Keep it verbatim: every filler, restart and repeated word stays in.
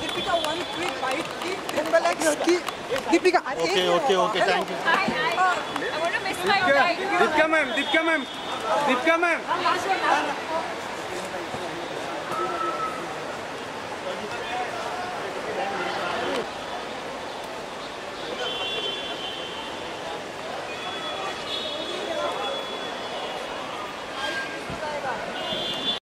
Deepika, one quick bite, Deepika. Okay, okay, okay, thank you. Hi, hi. I want to miss my bite. Deepika ma'am, Deepika ma'am. Deepika ma'am.